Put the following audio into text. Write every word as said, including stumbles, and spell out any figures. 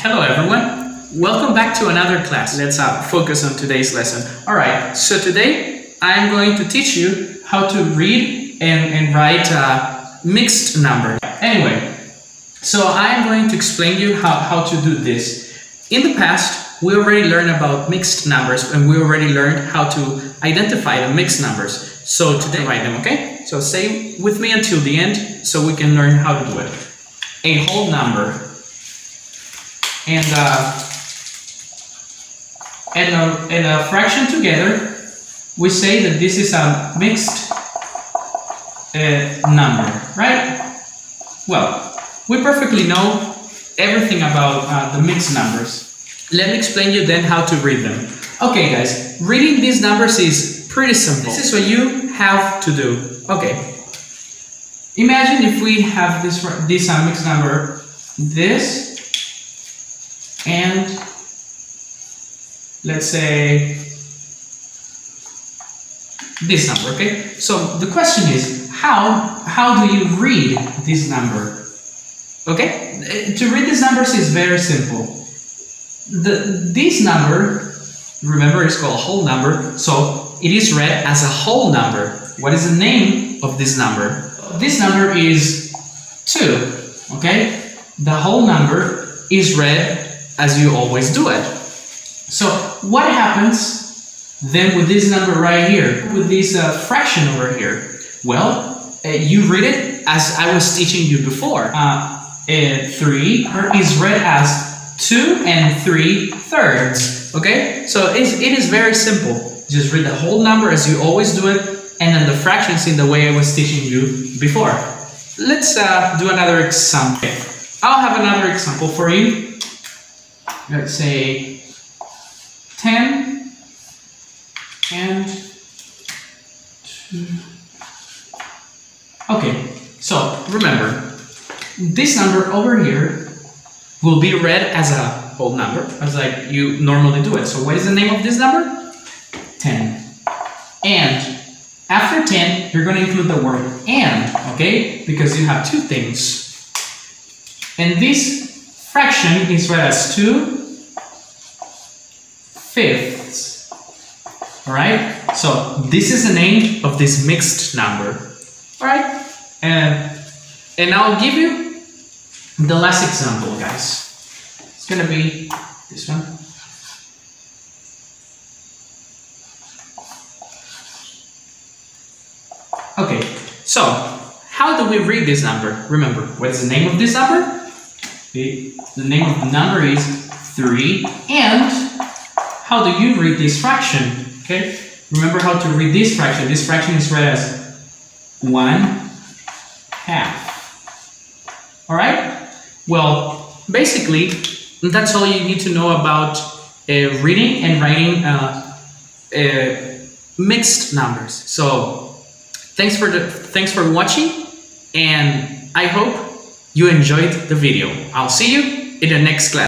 Hello everyone, welcome back to another class. Let's uh, focus on today's lesson. Alright, so today I'm going to teach you how to read and, and write uh, mixed numbers. Anyway, so I'm going to explain you how, how to do this. In the past, we already learned about mixed numbers and we already learned how to identify the mixed numbers. So today write them, okay? So stay with me until the end so we can learn how to do it. A whole number. And, uh, and, a, and a fraction together, we say that this is a mixed uh, number, right? Well, we perfectly know everything about uh, the mixed numbers. Let me explain you then how to read them. Okay guys, reading these numbers is pretty simple. This is what you have to do. Okay, imagine if we have this, this uh, mixed number, this, and let's say this number, okay? So the question is, how how do you read this number, okay? To read these numbers is very simple. The, this number, remember, it's called a whole number, so it is read as a whole number. What is the name of this number? This number is two, okay? The whole number is read as you always do it. So what happens then with this number right here, with this uh, fraction over here? Well, uh, you read it as I was teaching you before. Uh, uh, three is read as two and three thirds, okay? So it's, it is very simple. Just read the whole number as you always do it, and then the fractions in the way I was teaching you before. Let's uh, do another example. I'll have another example for you. Let's say ten and two. Okay, so remember, this number over here will be read as a whole number, as like you normally do it. So what is the name of this number? ten. And after ten, you're going to include the word and, okay? Because you have two things. And this fraction is read as two fifths, all right? So this is the name of this mixed number, all right? And, and I'll give you the last example, guys. It's gonna be this one. Okay, so how do we read this number? Remember, what is the name of this number? The name of the number is three, and how do you read this fraction? Okay, remember how to read this fraction. This fraction is read as one half. All right. Well, basically, that's all you need to know about uh, reading and writing uh, uh, mixed numbers. So, thanks for the thanks for watching, and I hope you enjoyed the video. I'll see you in the next class.